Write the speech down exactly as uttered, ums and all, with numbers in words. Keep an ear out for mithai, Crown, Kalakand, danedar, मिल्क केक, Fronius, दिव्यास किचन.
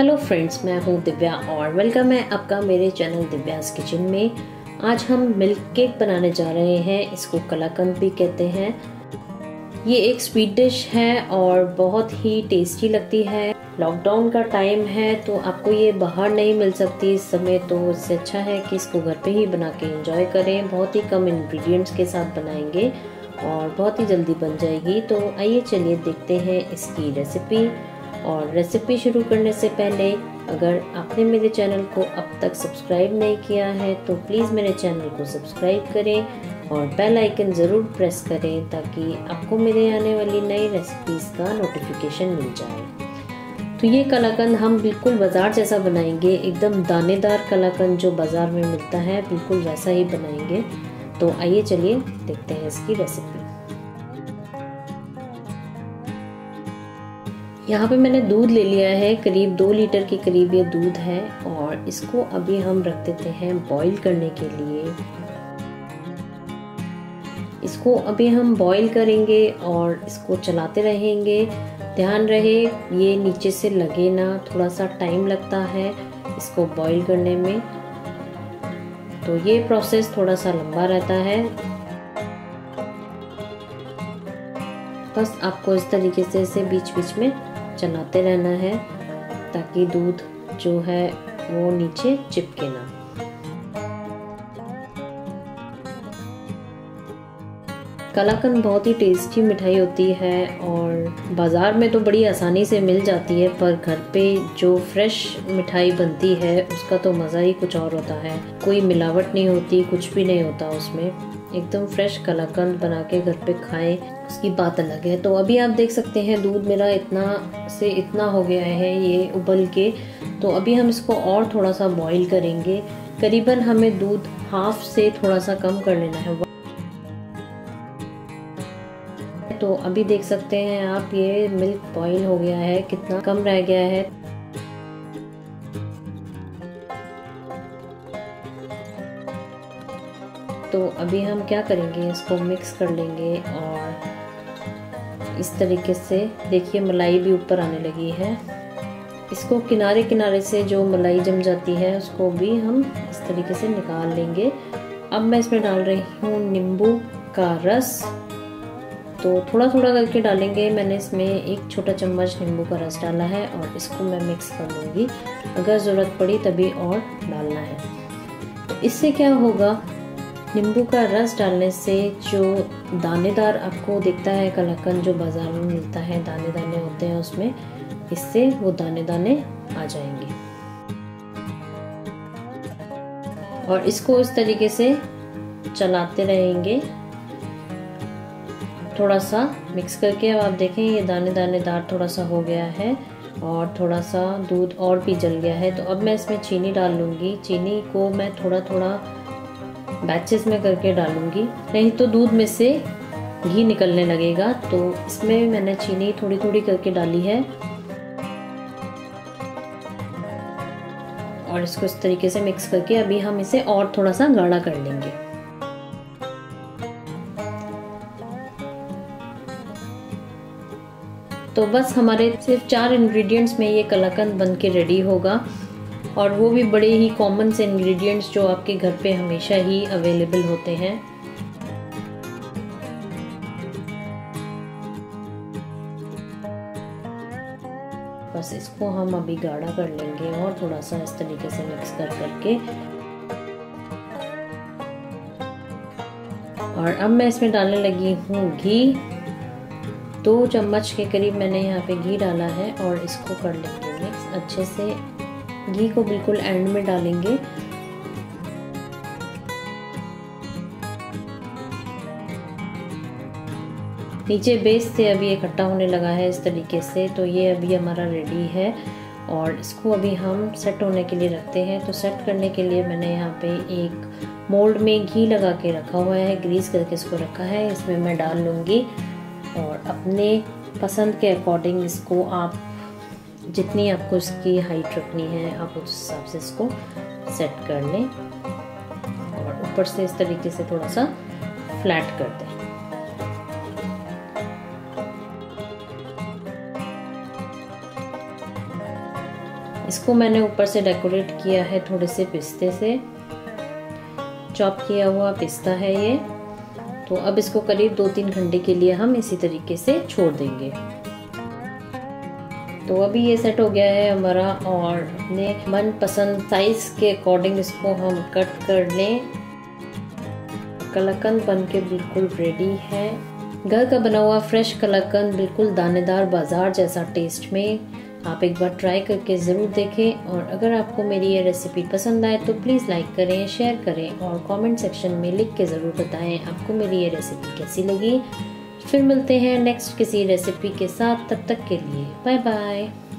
Hello friends, मैं हूं दिव्या और वेलकम है आपका मेरे चैनल दिव्यास किचन में। आज हम मिल्क केक बनाने जा रहे हैं। इसको कलाकंद भी कहते हैं। ये एक स्वीट डिश है और बहुत ही टेस्टी लगती है। लॉकडाउन का टाइम है तो आपको ये बाहर नहीं मिल सकती इस समय, तो इससे अच्छा है कि इसको घर पे ही बना के इंजॉय करें। बहुत ही कम इन्ग्रीडियंट्स के साथ बनाएंगे और बहुत ही जल्दी बन जाएगी। तो आइए चलिए देखते हैं इसकी रेसिपी। और रेसिपी शुरू करने से पहले अगर आपने मेरे चैनल को अब तक सब्सक्राइब नहीं किया है तो प्लीज़ मेरे चैनल को सब्सक्राइब करें और बेल आइकन ज़रूर प्रेस करें ताकि आपको मेरे आने वाली नई रेसिपीज़ का नोटिफिकेशन मिल जाए। तो ये कलाकंद हम बिल्कुल बाज़ार जैसा बनाएंगे, एकदम दानेदार कलाकंद जो बाज़ार में मिलता है बिल्कुल वैसा ही बनाएंगे। तो आइए चलिए देखते हैं इसकी रेसिपी। यहाँ पे मैंने दूध ले लिया है, करीब दो लीटर के करीब ये दूध है और इसको अभी हम रख देते हैं बॉईल करने के लिए। इसको अभी हम बॉईल करेंगे और इसको चलाते रहेंगे। ध्यान रहे ये नीचे से लगे ना, थोड़ा सा टाइम लगता है इसको बॉईल करने में, तो ये प्रोसेस थोड़ा सा लंबा रहता है। बस आपको इस तरीके से इसे बीच बीच में चलाते रहना है ताकि दूध जो है वो नीचे चिपके ना। कलाकंद बहुत ही टेस्टी मिठाई होती है और बाज़ार में तो बड़ी आसानी से मिल जाती है, पर घर पे जो फ्रेश मिठाई बनती है उसका तो मज़ा ही कुछ और होता है। कोई मिलावट नहीं होती, कुछ भी नहीं होता उसमें। एकदम फ्रेश कलाकंद बना के घर पे खाएं, उसकी बात अलग है। तो अभी आप देख सकते हैं दूध मेरा इतना से इतना हो गया है ये उबल के। तो अभी हम इसको और थोड़ा सा बॉईल करेंगे। करीबन हमें दूध हाफ से थोड़ा सा कम कर लेना है। तो अभी देख सकते हैं आप ये मिल्क बॉईल हो गया है, कितना कम रह गया है। तो अभी हम क्या करेंगे, इसको मिक्स कर लेंगे और इस तरीके से देखिए मलाई भी ऊपर आने लगी है। इसको किनारे किनारे से जो मलाई जम जाती है उसको भी हम इस तरीके से निकाल लेंगे। अब मैं इसमें डाल रही हूँ नींबू का रस, तो थोड़ा थोड़ा करके डालेंगे। मैंने इसमें एक छोटा चम्मच नींबू का रस डाला है और इसको मैं मिक्स कर लूँगी। अगर ज़रूरत पड़ी तभी और डालना है। तो इससे क्या होगा, नींबू का रस डालने से जो दानेदार आपको दिखता है कलाकंद जो बाज़ार में मिलता है, दाने दाने होते हैं उसमें, इससे वो दाने दाने आ जाएंगे। और इसको इस तरीके से चलाते रहेंगे, थोड़ा सा मिक्स करके। अब आप देखें ये दाने दानेदार थोड़ा सा हो गया है और थोड़ा सा दूध और भी जल गया है। तो अब मैं इसमें चीनी डाल लूँगी। चीनी को मैं थोड़ा थोड़ा बैचेस में करके डालूंगी, नहीं तो दूध में से घी निकलने लगेगा। तो इसमें मैंने चीनी थोड़ी थोड़ी करके डाली है और इसको इस तरीके से मिक्स करके अभी हम इसे और थोड़ा सा गाढ़ा कर लेंगे। तो बस हमारे सिर्फ चार इंग्रेडिएंट्स में ये कलाकंद बन के रेडी होगा और वो भी बड़े ही कॉमन से इंग्रेडिएंट्स जो आपके घर पे हमेशा ही अवेलेबल होते हैं। बस इसको हम अभी गाढ़ा कर लेंगे और थोड़ा सा इस तरीके से मिक्स कर करके। और अब मैं इसमें डालने लगी हूँ घी। दो चम्मच के करीब मैंने यहाँ पे घी डाला है और इसको कर लेंगे मिक्स अच्छे से। घी को बिल्कुल एंड में डालेंगे। नीचे बेस से अभी इकट्ठा होने लगा है इस तरीके से। तो ये अभी हमारा रेडी है और इसको अभी हम सेट होने के लिए रखते हैं। तो सेट करने के लिए मैंने यहाँ पे एक मोल्ड में घी लगा के रखा हुआ है, ग्रीस करके इसको रखा है। इसमें मैं डाल लूँगी और अपने पसंद के अकॉर्डिंग इसको आप जितनी आपको इसकी हाइट रखनी है आप उस हिसाब से इसको सेट कर लें और ऊपर से इस तरीके से थोड़ा सा फ्लैट कर दें। इसको मैंने ऊपर से डेकोरेट किया है थोड़े से पिस्ते से, चॉप किया हुआ पिस्ता है ये। तो अब इसको करीब दो तीन घंटे के लिए हम इसी तरीके से छोड़ देंगे। तो अभी ये सेट हो गया है हमारा, और अपने मनपसंद साइज के अकॉर्डिंग इसको हम कट कर लें। कलाकंद बनके बिल्कुल रेडी है। घर का बना हुआ फ्रेश कलाकंद बिल्कुल दानेदार बाजार जैसा टेस्ट में। आप एक बार ट्राई करके ज़रूर देखें, और अगर आपको मेरी ये रेसिपी पसंद आए तो प्लीज़ लाइक करें, शेयर करें और कमेंट सेक्शन में लिख के ज़रूर बताएं आपको मेरी ये रेसिपी कैसी लगी। फिर मिलते हैं नेक्स्ट किसी रेसिपी के साथ, तब तक के लिए बाय बाय।